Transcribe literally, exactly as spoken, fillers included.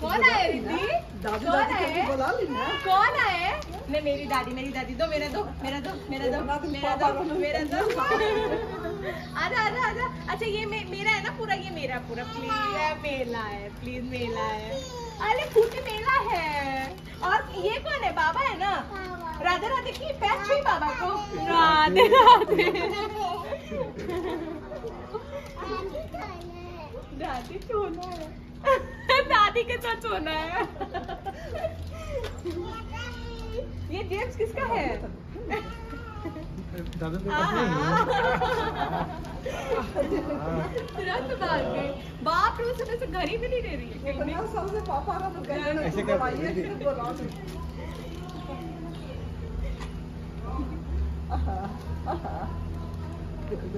कौन आया रिद्धि? दादी दादी बुला लेना। कौन आया? मैं मेरी दादी मेरी दादी दो मेरा दो मेरा दो मेरा दो मेरा दो मेरा दो। आजा आजा आजा। अच्छा ये मेरा है ना पूरा, ये मेरा पूरा प्लीज मेला है, प्लीज मेला है। अरे खूटी मेला है। और ये कौन है? बाबा है ना। राधे राधे की पैच हुई बाबा को। राधे राधे। दादी चोना है। दादी के साथ चोना है। ये जेम्स किसका है? दादा तो तुरंत भाग गए। बाप रोज सुबह से घर ही भी नहीं दे रही है। पचास साल से पापा का तो ऐसे कर